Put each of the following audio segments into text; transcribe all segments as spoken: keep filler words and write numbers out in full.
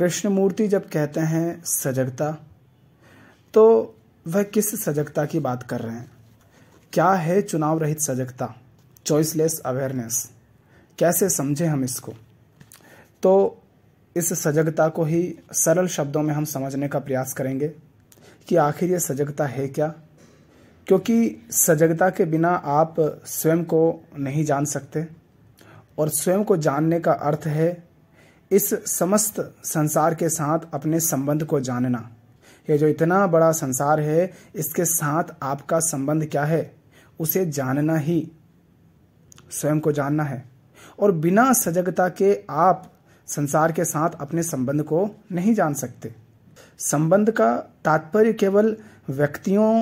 कृष्णमूर्ति जब कहते हैं सजगता, तो वह किस सजगता की बात कर रहे हैं? क्या है चुनाव रहित सजगता, चॉइसलेस अवेयरनेस? कैसे समझें हम इसको? तो इस सजगता को ही सरल शब्दों में हम समझने का प्रयास करेंगे कि आखिर ये सजगता है क्या, क्योंकि सजगता के बिना आप स्वयं को नहीं जान सकते, और स्वयं को जानने का अर्थ है इस समस्त संसार के साथ अपने संबंध को जानना। ये जो इतना बड़ा संसार है, इसके साथ आपका संबंध क्या है, उसे जानना ही स्वयं को जानना है। और बिना सजगता के आप संसार के साथ अपने संबंध को नहीं जान सकते। संबंध का तात्पर्य केवल व्यक्तियों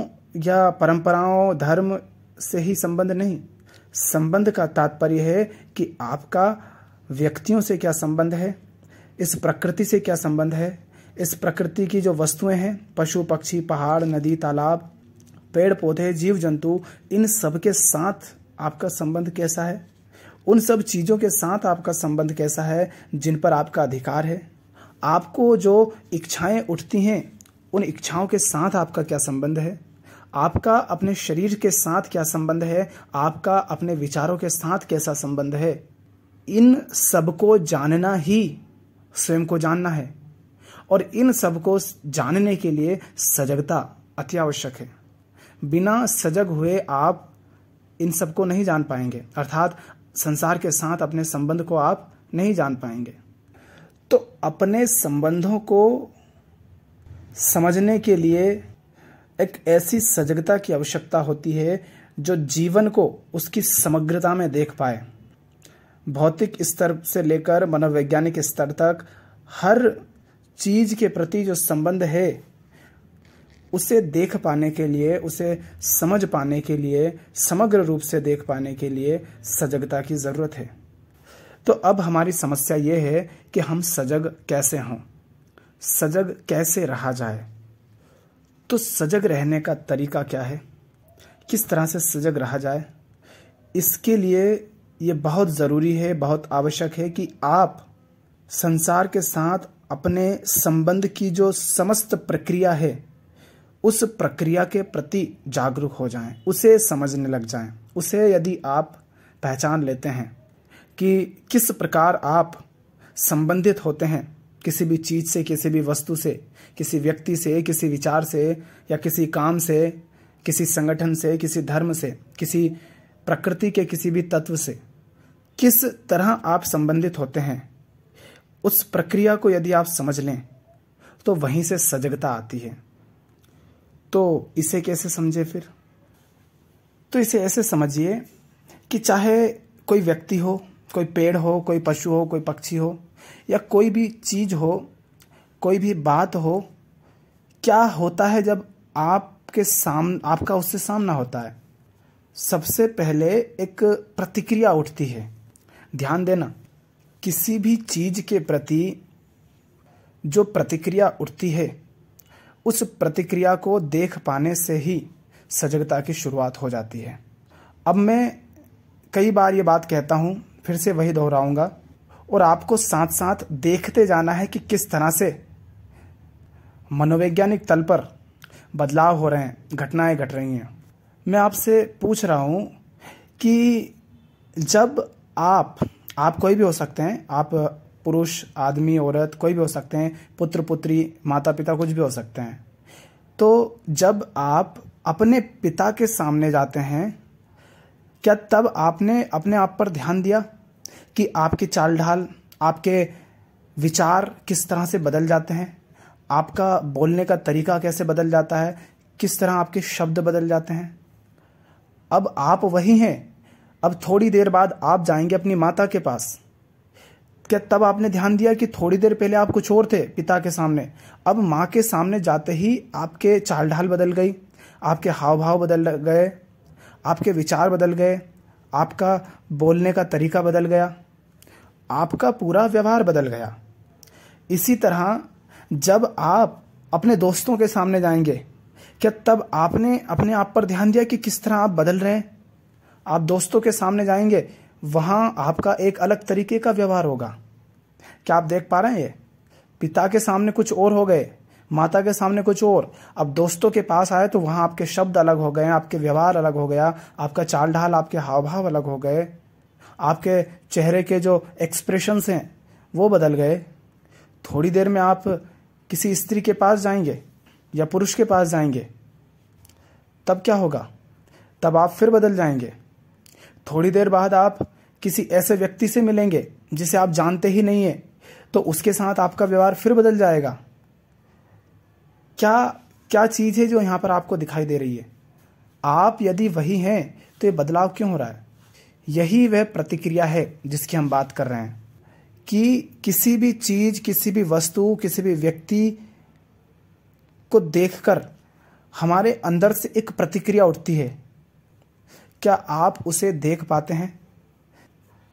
या परंपराओं, धर्म से ही संबंध नहीं। संबंध का तात्पर्य है कि आपका व्यक्तियों से क्या संबंध है, इस प्रकृति से क्या संबंध है, इस प्रकृति की जो वस्तुएं हैं, पशु पक्षी, पहाड़, नदी, तालाब, पेड़ पौधे, जीव जंतु, इन सब के साथ आपका संबंध कैसा है, उन सब चीज़ों के साथ आपका संबंध कैसा है जिन पर आपका अधिकार है। आपको जो इच्छाएं उठती हैं, उन इच्छाओं के साथ आपका क्या संबंध है। आपका अपने शरीर के साथ क्या संबंध है, आपका अपने विचारों के साथ कैसा संबंध है। इन सबको जानना ही स्वयं को जानना है, और इन सबको जानने के लिए सजगता अत्यावश्यक है। बिना सजग हुए आप इन सबको नहीं जान पाएंगे, अर्थात संसार के साथ अपने संबंध को आप नहीं जान पाएंगे। तो अपने संबंधों को समझने के लिए एक ऐसी सजगता की आवश्यकता होती है जो जीवन को उसकी समग्रता में देख पाए। भौतिक स्तर से लेकर मनोवैज्ञानिक स्तर तक हर चीज के प्रति जो संबंध है, उसे देख पाने के लिए, उसे समझ पाने के लिए, समग्र रूप से देख पाने के लिए सजगता की ज़रूरत है। तो अब हमारी समस्या ये है कि हम सजग कैसे हों, सजग कैसे रहा जाए। तो सजग रहने का तरीका क्या है, किस तरह से सजग रहा जाए, इसके लिए ये बहुत ज़रूरी है, बहुत आवश्यक है कि आप संसार के साथ अपने संबंध की जो समस्त प्रक्रिया है, उस प्रक्रिया के प्रति जागरूक हो जाएं, उसे समझने लग जाएं। उसे यदि आप पहचान लेते हैं कि किस प्रकार आप संबंधित होते हैं किसी भी चीज़ से, किसी भी वस्तु से, किसी व्यक्ति से, किसी विचार से, या किसी काम से, किसी संगठन से, किसी धर्म से, किसी प्रकृति के किसी भी तत्व से किस तरह आप संबंधित होते हैं, उस प्रक्रिया को यदि आप समझ लें तो वहीं से सजगता आती है। तो इसे कैसे समझे फिर? तो इसे ऐसे समझिए कि चाहे कोई व्यक्ति हो, कोई पेड़ हो, कोई पशु हो, कोई पक्षी हो, या कोई भी चीज़ हो, कोई भी बात हो, क्या होता है जब आपके साम आपका उससे सामना होता है? सबसे पहले एक प्रतिक्रिया उठती है। ध्यान देना, किसी भी चीज़ के प्रति जो प्रतिक्रिया उठती है, उस प्रतिक्रिया को देख पाने से ही सजगता की शुरुआत हो जाती है। अब मैं कई बार ये बात कहता हूँ, फिर से वही दोहराऊंगा, और आपको साथ साथ देखते जाना है कि किस तरह से मनोवैज्ञानिक तल पर बदलाव हो रहे हैं, घटनाएं घट रही हैं। मैं आपसे पूछ रहा हूँ कि जब आप आप कोई भी हो सकते हैं, आप पुरुष, आदमी, औरत, कोई भी हो सकते हैं, पुत्र, पुत्री, माता पिता, कुछ भी हो सकते हैं। तो जब आप अपने पिता के सामने जाते हैं, क्या तब आपने अपने आप पर ध्यान दिया कि आपकी चाल ढाल, आपके विचार किस तरह से बदल जाते हैं, आपका बोलने का तरीका कैसे बदल जाता है, किस तरह आपके शब्द बदल जाते हैं? अब आप वही हैं। अब थोड़ी देर बाद आप जाएंगे अपनी माता के पास, क्या तब आपने ध्यान दिया कि थोड़ी देर पहले आप कुछ और थे पिता के सामने, अब माँ के सामने जाते ही आपके चाल ढाल बदल गई, आपके हाव भाव बदल गए, आपके विचार बदल गए, आपका बोलने का तरीका बदल गया, आपका पूरा व्यवहार बदल गया। इसी तरह जब आप अपने दोस्तों के सामने जाएंगे, क्या तब आपने अपने आप पर ध्यान दिया कि किस तरह आप बदल रहे हैं? आप दोस्तों के सामने जाएंगे, वहाँ आपका एक अलग तरीके का व्यवहार होगा। क्या आप देख पा रहे हैं ये? पिता के सामने कुछ और हो गए, माता के सामने कुछ और, अब दोस्तों के पास आए तो वहां आपके शब्द अलग हो गए, आपके व्यवहार अलग हो गया, आपका चाल ढाल, आपके हाव भाव अलग हो गए, आपके चेहरे के जो एक्सप्रेशंस हैं वो बदल गए। थोड़ी देर में आप किसी स्त्री के पास जाएंगे या पुरुष के पास जाएंगे, तब क्या होगा, तब आप फिर बदल जाएंगे। थोड़ी देर बाद आप किसी ऐसे व्यक्ति से मिलेंगे जिसे आप जानते ही नहीं है, तो उसके साथ आपका व्यवहार फिर बदल जाएगा। क्या क्या चीज़ है जो यहाँ पर आपको दिखाई दे रही है? आप यदि वही हैं तो ये बदलाव क्यों हो रहा है? यही वह प्रतिक्रिया है जिसकी हम बात कर रहे हैं कि किसी भी चीज़, किसी भी वस्तु, किसी भी व्यक्ति को देखकर हमारे अंदर से एक प्रतिक्रिया उठती है। क्या आप उसे देख पाते हैं?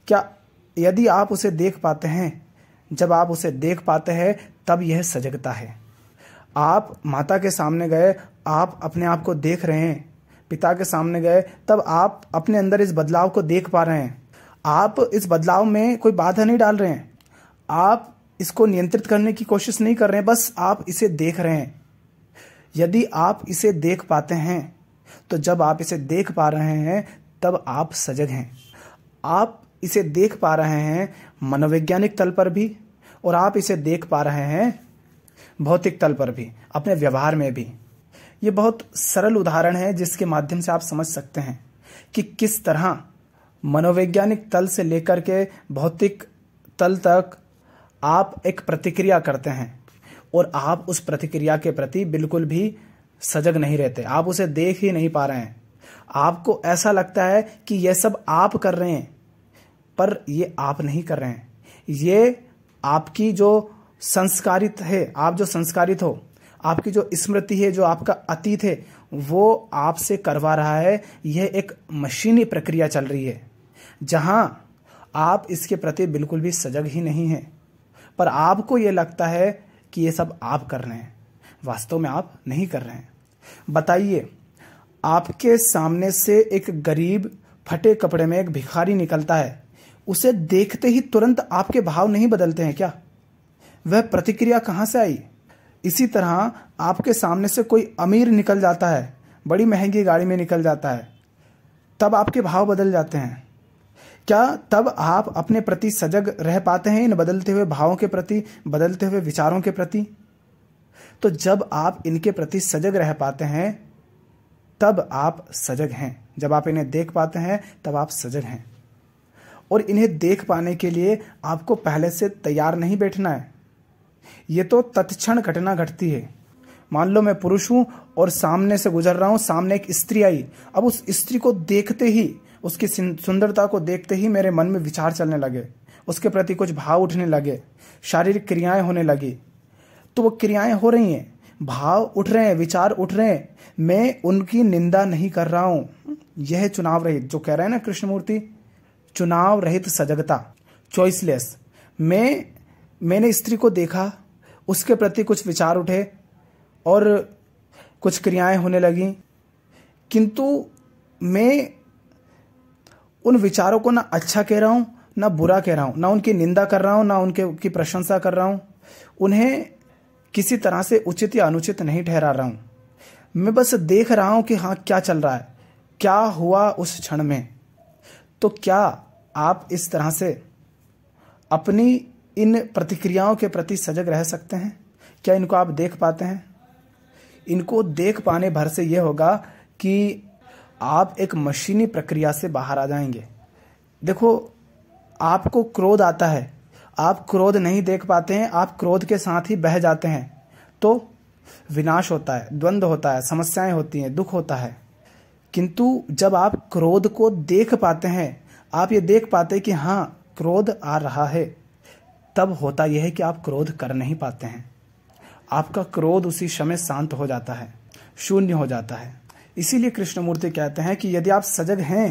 क्या यदि आप उसे देख पाते हैं, जब आप उसे देख पाते हैं तब यह सजगता है। आप माता के सामने गए, आप अपने आप को देख रहे हैं, पिता के सामने गए, तब आप अपने अंदर इस बदलाव को देख पा रहे हैं। आप इस बदलाव में कोई बाधा नहीं डाल रहे हैं, आप इसको नियंत्रित करने की कोशिश नहीं कर रहे हैं, बस आप इसे देख रहे हैं। यदि आप इसे देख पाते हैं तो जब आप इसे देख पा रहे हैं तब आप सजग हैं। आप इसे देख पा रहे हैं मनोवैज्ञानिक तल पर भी, और आप इसे देख पा रहे हैं भौतिक तल पर भी, अपने व्यवहार में भी। ये बहुत सरल उदाहरण है जिसके माध्यम से आप समझ सकते हैं कि किस तरह मनोवैज्ञानिक तल से लेकर के भौतिक तल तक आप एक प्रतिक्रिया करते हैं और आप उस प्रतिक्रिया के प्रति बिल्कुल भी सजग नहीं रहते, आप उसे देख ही नहीं पा रहे हैं। आपको ऐसा लगता है कि यह सब आप कर रहे हैं, पर ये आप नहीं कर रहे हैं। ये आपकी जो संस्कारित है, आप जो संस्कारित हो, आपकी जो स्मृति है, जो आपका अतीत है, वो आपसे करवा रहा है। यह एक मशीनी प्रक्रिया चल रही है जहां आप इसके प्रति बिल्कुल भी सजग ही नहीं हैं, पर आपको ये लगता है कि ये सब आप कर रहे हैं। वास्तव में आप नहीं कर रहे हैं। बताइए, आपके सामने से एक गरीब फटे कपड़े में एक भिखारी निकलता है, उसे देखते ही तुरंत आपके भाव नहीं बदलते हैं क्या? वह प्रतिक्रिया कहाँ से आई? इसी तरह आपके सामने से कोई अमीर निकल जाता है, बड़ी महंगी गाड़ी में निकल जाता है, तब आपके भाव बदल जाते हैं क्या? तब आप अपने प्रति सजग रह पाते हैं इन बदलते हुए भावों के प्रति, बदलते हुए विचारों के प्रति? तो जब आप इनके प्रति सजग रह पाते हैं तब आप सजग हैं। जब आप इन्हें देख पाते हैं तब आप सजग हैं। और इन्हें देख पाने के लिए आपको पहले से तैयार नहीं बैठना है, ये तो तत्क्षण घटना घटती है। मान लो मैं पुरुष हूं और सामने से गुजर रहा हूं, सामने एक स्त्री आई। अब उस स्त्री को देखते ही, उसकी सुंदरता को देखते ही मेरे मन में विचार चलने लगे, उसके प्रति कुछ भाव उठने लगे, शारीरिक क्रियाएं होने लगी। तो वो क्रियाएं हो रही हैं, भाव उठ रहे हैं, विचार उठ रहे हैं। मैं उनकी निंदा नहीं कर रहा हूं। यह चुनाव रहित, जो कह रहे हैं ना कृष्णमूर्ति, चुनाव रहित सजगता, चॉइसलेस। मैं मैंने स्त्री को देखा, उसके प्रति कुछ विचार उठे और कुछ क्रियाएं होने लगीं, किंतु मैं उन विचारों को ना अच्छा कह रहा हूँ, ना बुरा कह रहा हूँ, ना उनकी निंदा कर रहा हूँ, ना उनके की प्रशंसा कर रहा हूँ। उन्हें किसी तरह से उचित या अनुचित नहीं ठहरा रहा हूँ। मैं बस देख रहा हूँ कि हाँ क्या चल रहा है, क्या हुआ उस क्षण में। तो क्या आप इस तरह से अपनी इन प्रतिक्रियाओं के प्रति सजग रह सकते हैं? क्या इनको आप देख पाते हैं? इनको देख पाने भर से यह होगा कि आप एक मशीनी प्रक्रिया से बाहर आ जाएंगे। देखो, आपको क्रोध आता है, आप क्रोध नहीं देख पाते हैं, आप क्रोध के साथ ही बह जाते हैं, तो विनाश होता है, द्वंद्व होता है, समस्याएं होती हैं, दुख होता है। किंतु जब आप क्रोध को देख पाते हैं, आप ये देख पाते हैं कि हाँ क्रोध आ रहा है, तब होता यह है कि आप क्रोध कर नहीं पाते हैं। आपका क्रोध उसी समय शांत हो जाता है, शून्य हो जाता है। इसीलिए कृष्णमूर्ति कहते हैं कि यदि आप सजग हैं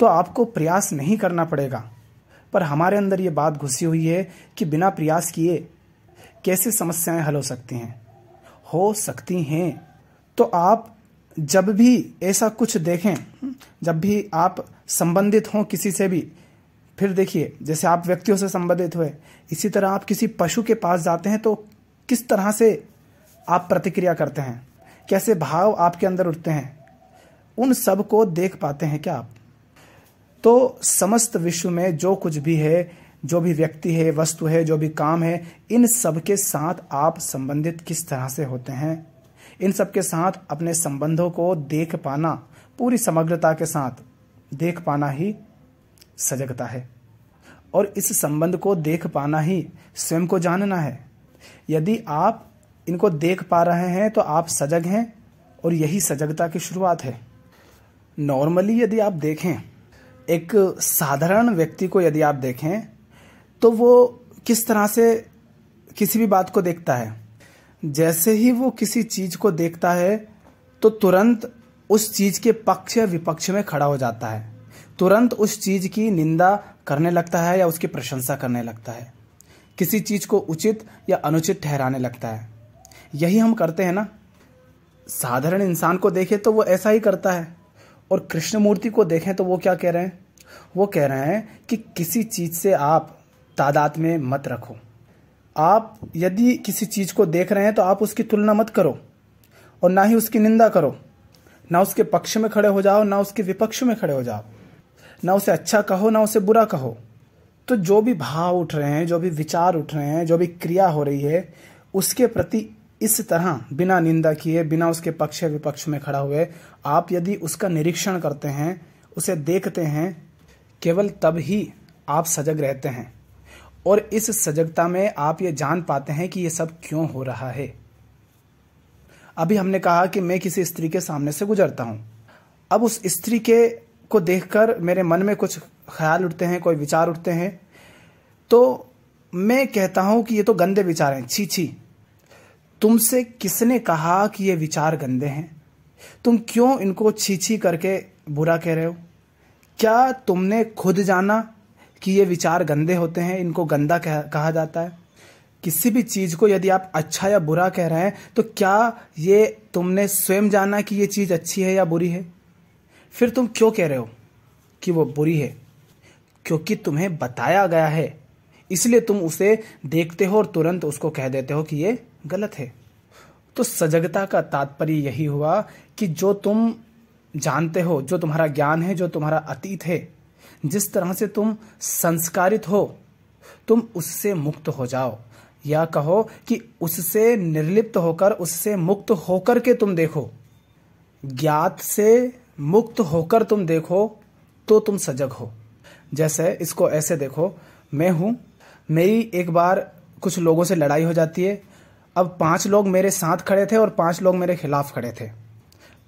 तो आपको प्रयास नहीं करना पड़ेगा। पर हमारे अंदर ये बात घुसी हुई है कि बिना प्रयास किए कैसे समस्याएं हल हो सकती हैं? हो सकती हैं। तो आप जब भी ऐसा कुछ देखें, जब भी आप संबंधित हों किसी से भी, फिर देखिए, जैसे आप व्यक्तियों से संबंधित हुए, इसी तरह आप किसी पशु के पास जाते हैं तो किस तरह से आप प्रतिक्रिया करते हैं, कैसे भाव आपके अंदर उठते हैं, उन सब को देख पाते हैं क्या आप? तो समस्त विश्व में जो कुछ भी है, जो भी व्यक्ति है, वस्तु है, जो भी काम है, इन सब के साथ आप संबंधित किस तरह से होते हैं, इन सब के साथ अपने संबंधों को देख पाना, पूरी समग्रता के साथ देख पाना ही सजगता है। और इस संबंध को देख पाना ही स्वयं को जानना है। यदि आप इनको देख पा रहे हैं तो आप सजग हैं, और यही सजगता की शुरुआत है। नॉर्मली यदि आप देखें, एक साधारण व्यक्ति को यदि आप देखें तो वो किस तरह से किसी भी बात को देखता है, जैसे ही वो किसी चीज को देखता है तो तुरंत उस चीज के पक्ष या विपक्ष में खड़ा हो जाता है, तुरंत उस चीज की निंदा करने लगता है या उसकी प्रशंसा करने लगता है, किसी चीज को उचित या अनुचित ठहराने लगता है। यही हम करते हैं ना, साधारण इंसान को देखें तो वो ऐसा ही करता है। और कृष्णमूर्ति को देखें तो वो क्या कह रहे हैं, वो कह रहे हैं कि किसी चीज से आप तादाद में मत रखो, आप यदि किसी चीज को देख रहे हैं तो आप उसकी तुलना मत करो, और ना ही उसकी निंदा करो, ना उसके पक्ष में खड़े हो जाओ, ना उसके विपक्ष में खड़े हो जाओ, ना उसे अच्छा कहो, ना उसे बुरा कहो। तो जो भी भाव उठ रहे हैं, जो भी विचार उठ रहे हैं, जो भी क्रिया हो रही है, उसके प्रति इस तरह बिना निंदा किए, बिना उसके पक्ष या विपक्ष में खड़ा हुए, आप यदि उसका निरीक्षण करते हैं, उसे देखते हैं, केवल तब ही आप सजग रहते हैं। और इस सजगता में आप ये जान पाते हैं कि ये सब क्यों हो रहा है। अभी हमने कहा कि मैं किसी स्त्री के सामने से गुजरता हूं, अब उस स्त्री के को देखकर मेरे मन में कुछ ख्याल उठते हैं, कोई विचार उठते हैं, तो मैं कहता हूं कि ये तो गंदे विचार हैं, छी छी, तुमसे किसने कहा कि ये विचार गंदे हैं, तुम क्यों इनको छी छी करके बुरा कह रहे हो, क्या तुमने खुद जाना कि ये विचार गंदे होते हैं, इनको गंदा कह, कहा जाता है। किसी भी चीज को यदि आप अच्छा या बुरा कह रहे हैं तो क्या ये तुमने स्वयं जाना कि ये चीज अच्छी है या बुरी है, फिर तुम क्यों कह रहे हो कि वो बुरी है? क्योंकि तुम्हें बताया गया है, इसलिए तुम उसे देखते हो और तुरंत उसको कह देते हो कि ये गलत है। तो सजगता का तात्पर्य यही हुआ कि जो तुम जानते हो, जो तुम्हारा ज्ञान है, जो तुम्हारा अतीत है, जिस तरह से तुम संस्कारित हो, तुम उससे मुक्त हो जाओ, या कहो कि उससे निर्लिप्त होकर, उससे मुक्त होकर के तुम देखो, ज्ञात से मुक्त होकर तुम देखो तो तुम सजग हो। जैसे इसको ऐसे देखो, मैं हूं, मेरी एक बार कुछ लोगों से लड़ाई हो जाती है, अब पांच लोग मेरे साथ खड़े थे और पांच लोग मेरे खिलाफ खड़े थे,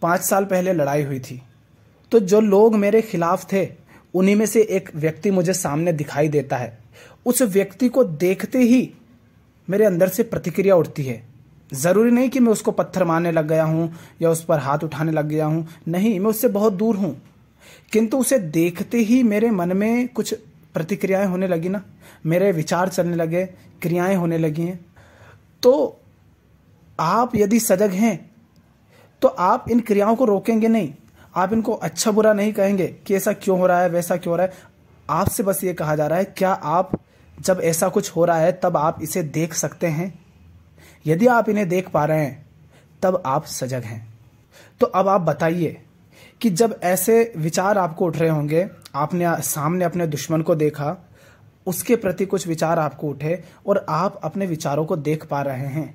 पांच साल पहले लड़ाई हुई थी। तो जो लोग मेरे खिलाफ थे उन्हीं में से एक व्यक्ति मुझे सामने दिखाई देता है, उस व्यक्ति को देखते ही मेरे अंदर से प्रतिक्रिया उठती है। जरूरी नहीं कि मैं उसको पत्थर मारने लग गया हूं या उस पर हाथ उठाने लग गया हूं, नहीं, मैं उससे बहुत दूर हूं, किंतु उसे देखते ही मेरे मन में कुछ प्रतिक्रियाएं होने लगी ना, मेरे विचार चलने लगे, क्रियाएं होने लगी हैं। तो आप यदि सजग हैं तो आप इन क्रियाओं को रोकेंगे नहीं, आप इनको अच्छा बुरा नहीं कहेंगे कि ऐसा क्यों हो रहा है, वैसा क्यों हो रहा है। आपसे बस ये कहा जा रहा है, क्या आप जब ऐसा कुछ हो रहा है तब आप इसे देख सकते हैं? यदि आप इन्हें देख पा रहे हैं तब आप सजग हैं। तो अब आप बताइए कि जब ऐसे विचार आपको उठ रहे होंगे, आपने सामने अपने दुश्मन को देखा, उसके प्रति कुछ विचार आपको उठे और आप अपने विचारों को देख पा रहे हैं,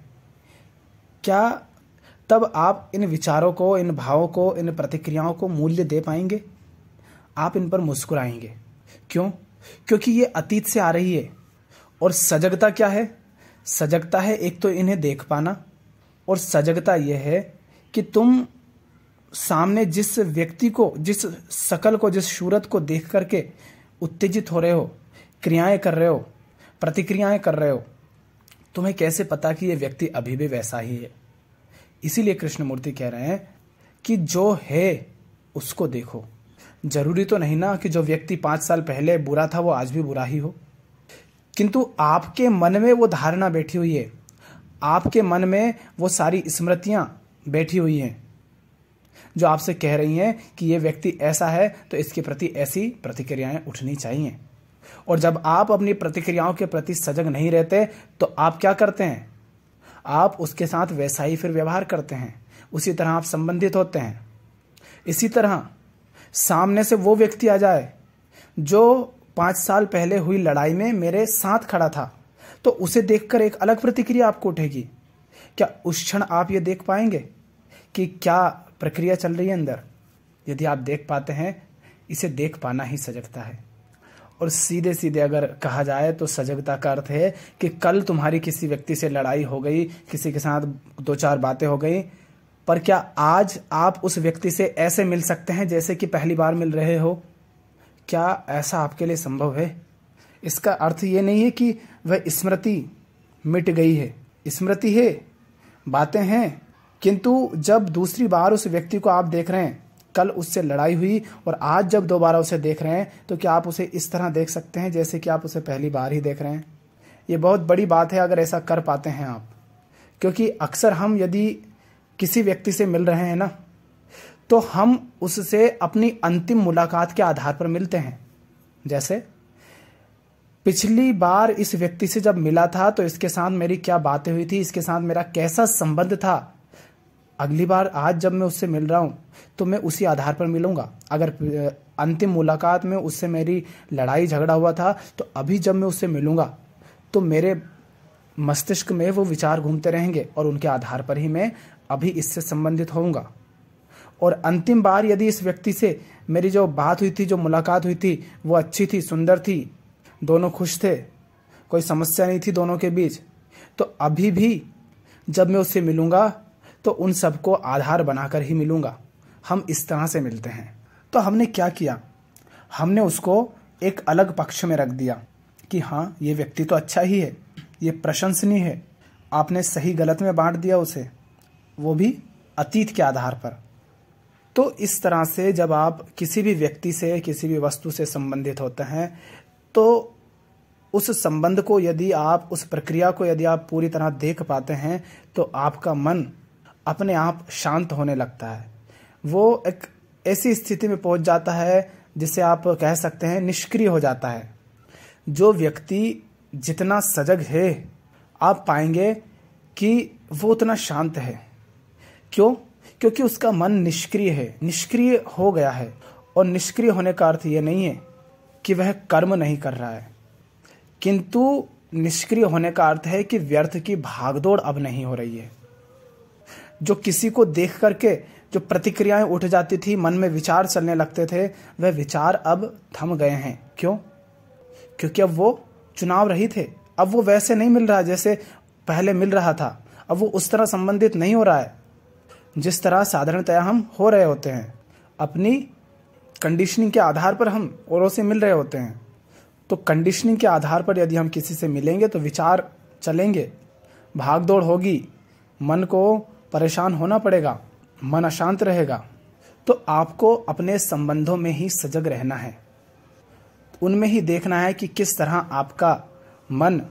क्या तब आप इन विचारों को, इन भावों को, इन प्रतिक्रियाओं को मूल्य दे पाएंगे? आप इन पर मुस्कुराएंगे, क्यों? क्योंकि ये अतीत से आ रही है। और सजगता क्या है? सजगता है एक तो इन्हें देख पाना, और सजगता यह है कि तुम सामने जिस व्यक्ति को, जिस शकल को, जिस सूरत को देख करके उत्तेजित हो रहे हो, क्रियाएं कर रहे हो, प्रतिक्रियाएं कर रहे हो, तुम्हें कैसे पता कि ये व्यक्ति अभी भी वैसा ही है? इसीलिए कृष्णमूर्ति कह रहे हैं कि जो है उसको देखो। जरूरी तो नहीं ना कि जो व्यक्ति पांच साल पहले बुरा था वो आज भी बुरा ही हो, किंतु आपके मन में वो धारणा बैठी हुई है, आपके मन में वो सारी स्मृतियां बैठी हुई हैं जो आपसे कह रही हैं कि ये व्यक्ति ऐसा है तो इसके प्रति ऐसी प्रतिक्रियाएं उठनी चाहिए। और जब आप अपनी प्रतिक्रियाओं के प्रति सजग नहीं रहते तो आप क्या करते हैं, आप उसके साथ वैसा ही फिर व्यवहार करते हैं, उसी तरह आप संबंधित होते हैं। इसी तरह सामने से वो व्यक्ति आ जाए जो पाँच साल पहले हुई लड़ाई में मेरे साथ खड़ा था, तो उसे देखकर एक अलग प्रतिक्रिया आपको उठेगी। क्या उस क्षण आप ये देख पाएंगे कि क्या प्रक्रिया चल रही है अंदर? यदि आप देख पाते हैं, इसे देख पाना ही सजगता है। और सीधे सीधे अगर कहा जाए तो सजगता का अर्थ है कि कल तुम्हारी किसी व्यक्ति से लड़ाई हो गई, किसी के साथ दो चार बातें हो गई, पर क्या आज आप उस व्यक्ति से ऐसे मिल सकते हैं जैसे कि पहली बार मिल रहे हो? क्या ऐसा आपके लिए संभव है? इसका अर्थ ये नहीं है कि वह स्मृति मिट गई है, स्मृति है, बातें हैं, किंतु जब दूसरी बार उस व्यक्ति को आप देख रहे हैं, कल उससे लड़ाई हुई और आज जब दोबारा उसे देख रहे हैं, तो क्या आप उसे इस तरह देख सकते हैं जैसे कि आप उसे पहली बार ही देख रहे हैं? ये बहुत बड़ी बात है अगर ऐसा कर पाते हैं आप, क्योंकि अक्सर हम यदि किसी व्यक्ति से मिल रहे हैं ना, तो हम उससे अपनी अंतिम मुलाकात के आधार पर मिलते हैं। जैसे पिछली बार इस व्यक्ति से जब मिला था तो इसके साथ मेरी क्या बातें हुई थी, इसके साथ मेरा कैसा संबंध था, अगली बार आज जब मैं उससे मिल रहा हूँ तो मैं उसी आधार पर मिलूंगा। अगर अंतिम मुलाकात में उससे मेरी लड़ाई झगड़ा हुआ था तो अभी जब मैं उससे मिलूंगा तो मेरे मस्तिष्क में वो विचार घूमते रहेंगे और उनके आधार पर ही मैं अभी इससे संबंधित होऊंगा। और अंतिम बार यदि इस व्यक्ति से मेरी जो बात हुई थी, जो मुलाकात हुई थी, वो अच्छी थी, सुंदर थी, दोनों खुश थे, कोई समस्या नहीं थी दोनों के बीच, तो अभी भी जब मैं उससे मिलूंगा तो उन सबको आधार बनाकर ही मिलूंगा। हम इस तरह से मिलते हैं। तो हमने क्या किया, हमने उसको एक अलग पक्ष में रख दिया कि हाँ, ये व्यक्ति तो अच्छा ही है, ये प्रशंसनीय है। आपने सही गलत में बांट दिया उसे, वो भी अतीत के आधार पर। तो इस तरह से जब आप किसी भी व्यक्ति से, किसी भी वस्तु से संबंधित होते हैं, तो उस संबंध को यदि आप, उस प्रक्रिया को यदि आप पूरी तरह देख पाते हैं, तो आपका मन अपने आप शांत होने लगता है। वो एक ऐसी स्थिति में पहुंच जाता है जिसे आप कह सकते हैं निष्क्रिय हो जाता है। जो व्यक्ति जितना सजग है, आप पाएंगे कि वो उतना शांत है। क्यों? क्योंकि उसका मन निष्क्रिय है, निष्क्रिय हो गया है। और निष्क्रिय होने का अर्थ ये नहीं है कि वह कर्म नहीं कर रहा है, किंतु निष्क्रिय होने का अर्थ है कि व्यर्थ की भागदौड़ अब नहीं हो रही है। जो किसी को देख करके जो प्रतिक्रियाएं उठ जाती थी, मन में विचार चलने लगते थे, वह विचार अब थम गए हैं। क्यों? क्योंकि अब वो चुनाव रहित थे। अब वो वैसे नहीं मिल रहा जैसे पहले मिल रहा था, अब वो उस तरह संबंधित नहीं हो रहा है जिस तरह साधारणतया हम हो रहे होते हैं। अपनी कंडीशनिंग के आधार पर हम औरों से मिल रहे होते हैं, तो कंडीशनिंग के आधार पर यदि हम किसी से मिलेंगे तो विचार चलेंगे, भागदौड़ होगी, मन को परेशान होना पड़ेगा, मन अशांत रहेगा। तो आपको अपने संबंधों में ही सजग रहना है, उनमें ही देखना है कि किस तरह आपका मन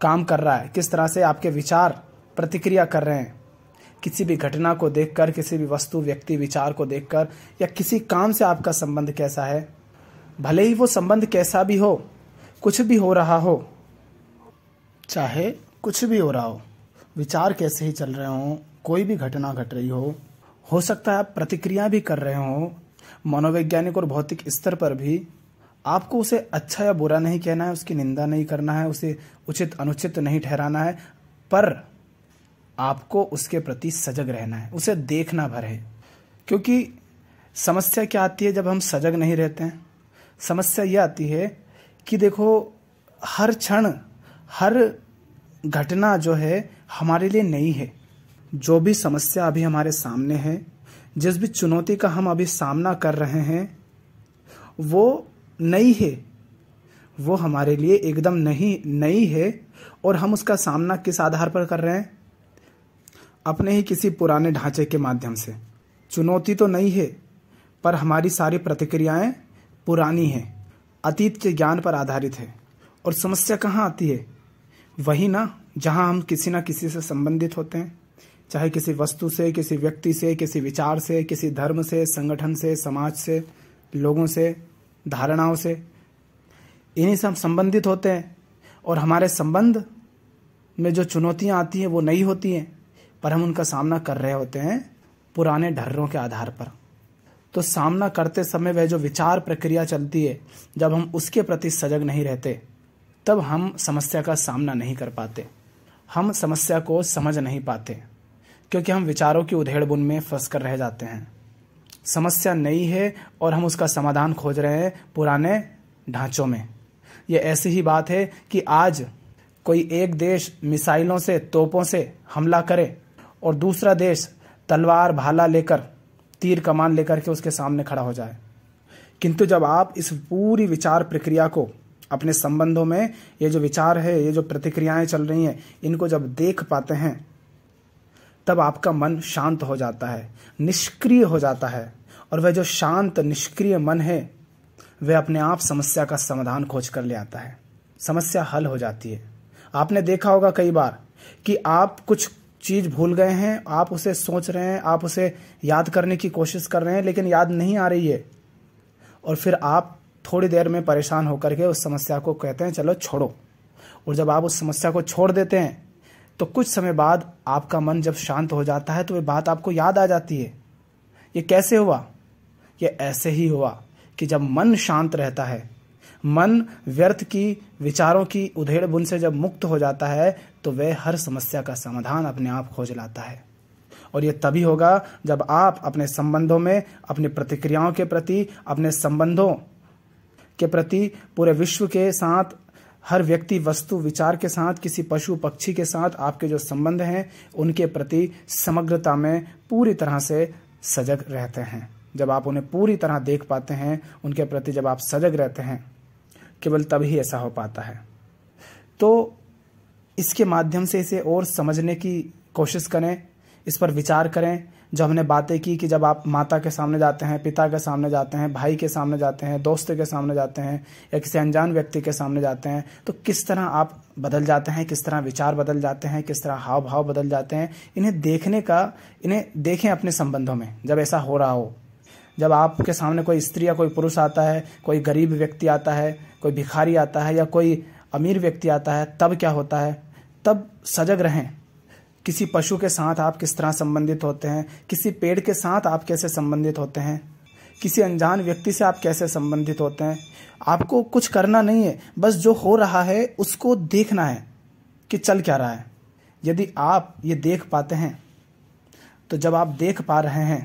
काम कर रहा है, किस तरह से आपके विचार प्रतिक्रिया कर रहे हैं। किसी भी घटना को देखकर, किसी भी वस्तु, व्यक्ति, विचार को देखकर, या किसी काम से आपका संबंध कैसा है, भले ही वो संबंध कैसा भी हो, कुछ भी हो रहा हो, चाहे कुछ भी हो रहा हो, विचार कैसे ही चल रहे हों, कोई भी घटना घट रही हो, हो सकता है आप प्रतिक्रिया भी कर रहे हो, मनोवैज्ञानिक और भौतिक स्तर पर भी, आपको उसे अच्छा या बुरा नहीं कहना है, उसकी निंदा नहीं करना है, उसे उचित अनुचित नहीं ठहराना है, पर आपको उसके प्रति सजग रहना है, उसे देखना भर है। क्योंकि समस्या क्या आती है जब हम सजग नहीं रहते हैं? समस्या ये आती है कि देखो, हर क्षण, हर घटना जो है हमारे लिए नई है। जो भी समस्या अभी हमारे सामने है, जिस भी चुनौती का हम अभी सामना कर रहे हैं, वो नई है, वो हमारे लिए एकदम नहीं नई है। और हम उसका सामना किस आधार पर कर रहे हैं? अपने ही किसी पुराने ढांचे के माध्यम से। चुनौती तो नई है, पर हमारी सारी प्रतिक्रियाएं पुरानी हैं, अतीत के ज्ञान पर आधारित है। और समस्या कहाँ आती है? वही ना, जहाँ हम किसी न किसी से संबंधित होते हैं, चाहे किसी वस्तु से, किसी व्यक्ति से, किसी विचार से, किसी धर्म से, संगठन से, समाज से, लोगों से, धारणाओं से। इन्हीं से हम संबंधित होते हैं और हमारे संबंध में जो चुनौतियां आती हैं वो नई होती हैं, पर हम उनका सामना कर रहे होते हैं पुराने ढर्रों के आधार पर। तो सामना करते समय वह जो विचार प्रक्रिया चलती है, जब हम उसके प्रति सजग नहीं रहते तब हम समस्या का सामना नहीं कर पाते, हम समस्या को समझ नहीं पाते, क्योंकि हम विचारों की उधेड़बुन में फंस कर रह जाते हैं। समस्या नई है और हम उसका समाधान खोज रहे हैं पुराने ढांचों में। ये ऐसी ही बात है कि आज कोई एक देश मिसाइलों से, तोपों से हमला करे और दूसरा देश तलवार, भाला लेकर, तीर कमान लेकर के उसके सामने खड़ा हो जाए। किंतु जब आप इस पूरी विचार प्रक्रिया को, अपने संबंधों में ये जो विचार है, ये जो प्रतिक्रियाएं चल रही हैं, इनको जब देख पाते हैं तब आपका मन शांत हो जाता है, निष्क्रिय हो जाता है। और वह जो शांत निष्क्रिय मन है वह अपने आप समस्या का समाधान खोज कर ले आता है, समस्या हल हो जाती है। आपने देखा होगा कई बार कि आप कुछ चीज़ भूल गए हैं, आप उसे सोच रहे हैं, आप उसे याद करने की कोशिश कर रहे हैं लेकिन याद नहीं आ रही है, और फिर आप थोड़ी देर में परेशान होकर के उस समस्या को कहते हैं चलो छोड़ो। और जब आप उस समस्या को छोड़ देते हैं तो कुछ समय बाद आपका मन जब शांत हो जाता है तो ये बात आपको याद आ जाती है। ये कैसे हुआ? ये ऐसे ही हुआ कि जब मन शांत रहता है, मन व्यर्थ की विचारों की उधेड़बुन से जब मुक्त हो जाता है तो वह हर समस्या का समाधान अपने आप खोज लाता है। और ये तभी होगा जब आप अपने संबंधों में, अपनी प्रतिक्रियाओं के प्रति, अपने संबंधों के प्रति, पूरे विश्व के साथ, हर व्यक्ति, वस्तु, विचार के साथ, किसी पशु पक्षी के साथ आपके जो संबंध हैं उनके प्रति समग्रता में पूरी तरह से सजग रहते हैं। जब आप उन्हें पूरी तरह देख पाते हैं, उनके प्रति जब आप सजग रहते हैं, केवल तभी ऐसा हो पाता है। तो इसके माध्यम से इसे और समझने की कोशिश करें, इस पर विचार करें। जो हमने बातें की कि जब आप माता के सामने जाते हैं, पिता के सामने जाते हैं, भाई के सामने जाते हैं, दोस्त के सामने जाते हैं या किसी अनजान व्यक्ति के सामने जाते हैं तो किस तरह आप बदल जाते हैं, किस तरह विचार बदल जाते हैं, किस तरह हाव भाव बदल जाते हैं, इन्हें देखने का, इन्हें देखें अपने संबंधों में। जब ऐसा हो रहा हो, जब आपके सामने कोई स्त्री या कोई पुरुष आता है, कोई गरीब व्यक्ति आता है, कोई भिखारी आता है या कोई अमीर व्यक्ति आता है, तब क्या होता है? तब सजग रहें। किसी पशु के साथ आप किस तरह संबंधित होते हैं, किसी पेड़ के साथ आप कैसे संबंधित होते हैं, किसी अनजान व्यक्ति से आप कैसे संबंधित होते हैं। आपको कुछ करना नहीं है, बस जो हो रहा है उसको देखना है कि चल क्या रहा है। यदि आप ये देख पाते हैं तो जब आप देख पा रहे हैं,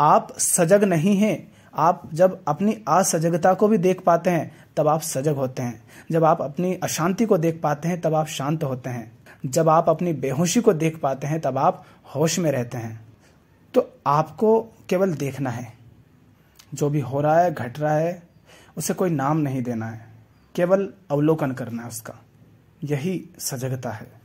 आप सजग नहीं हैं, आप जब अपनी असजगता को भी देख पाते हैं तब आप सजग होते हैं। जब आप अपनी अशांति को देख पाते हैं तब आप शांत होते हैं। जब आप अपनी बेहोशी को देख पाते हैं तब आप होश में रहते हैं। तो आपको केवल देखना है, जो भी हो रहा है, घट रहा है, उसे कोई नाम नहीं देना है, केवल अवलोकन करना है उसका। यही सजगता है।